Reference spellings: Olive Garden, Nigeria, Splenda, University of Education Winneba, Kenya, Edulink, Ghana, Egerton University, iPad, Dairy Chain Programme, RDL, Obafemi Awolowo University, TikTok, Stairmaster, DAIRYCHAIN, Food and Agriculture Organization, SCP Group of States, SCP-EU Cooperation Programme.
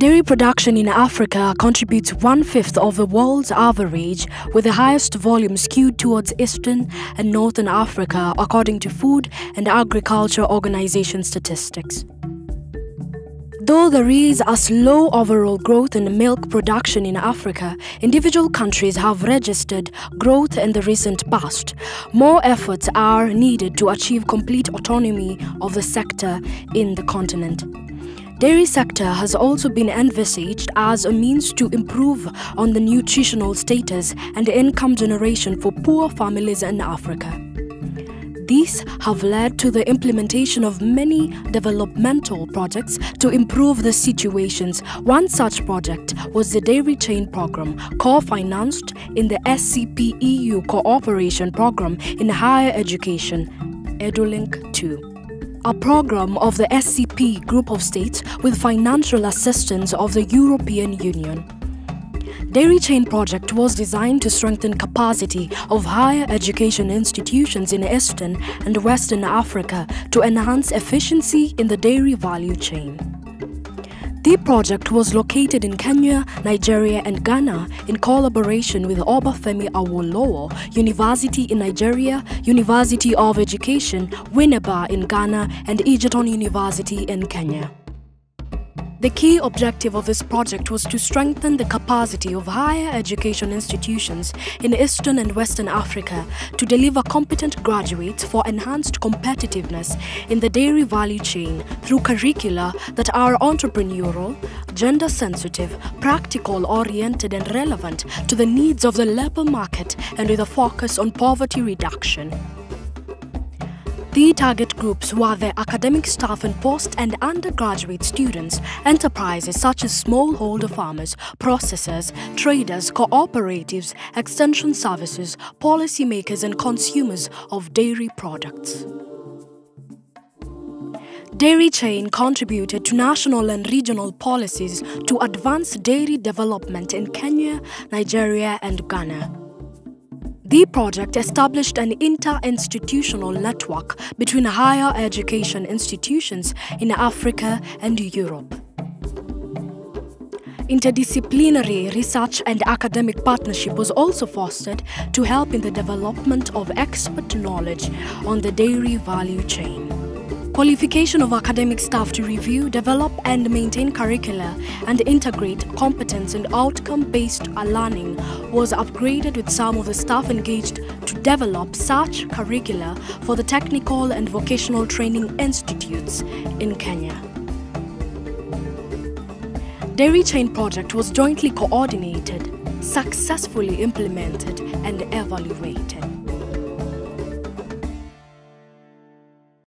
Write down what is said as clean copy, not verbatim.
Dairy production in Africa contributes 1/5 of the world's average, with the highest volume skewed towards Eastern and Northern Africa, according to Food and Agriculture Organization statistics. Though there is a slow overall growth in milk production in Africa, individual countries have registered growth in the recent past. More efforts are needed to achieve complete autonomy of the sector in the continent. Dairy sector has also been envisaged as a means to improve on the nutritional status and income generation for poor families in Africa. These have led to the implementation of many developmental projects to improve the situations. One such project was the Dairy Chain Programme, co-financed in the SCP-EU Cooperation Programme in Higher Education, Edulink 2. A program of the SCP Group of States with financial assistance of the European Union. Dairy Chain Project was designed to strengthen capacity of higher education institutions in Eastern and Western Africa to enhance efficiency in the dairy value chain. The project was located in Kenya, Nigeria and Ghana in collaboration with Obafemi Awolowo University in Nigeria, University of Education Winneba in Ghana and Egerton University in Kenya. The key objective of this project was to strengthen the capacity of higher education institutions in Eastern and Western Africa to deliver competent graduates for enhanced competitiveness in the dairy value chain through curricula that are entrepreneurial, gender-sensitive, practical-oriented and relevant to the needs of the labor market and with a focus on poverty reduction. The target groups were the academic staff and post and undergraduate students, enterprises such as smallholder farmers, processors, traders, cooperatives, extension services, policymakers and consumers of dairy products. Dairy Chain contributed to national and regional policies to advance dairy development in Kenya, Nigeria and Ghana. The project established an inter-institutional network between higher education institutions in Africa and Europe. Interdisciplinary research and academic partnership was also fostered to help in the development of expert knowledge on the dairy value chain. Qualification of academic staff to review, develop and maintain curricula and integrate competence and outcome-based learning was upgraded with some of the staff engaged to develop such curricula for the technical and vocational training institutes in Kenya. Dairy Chain Project was jointly coordinated, successfully implemented and evaluated.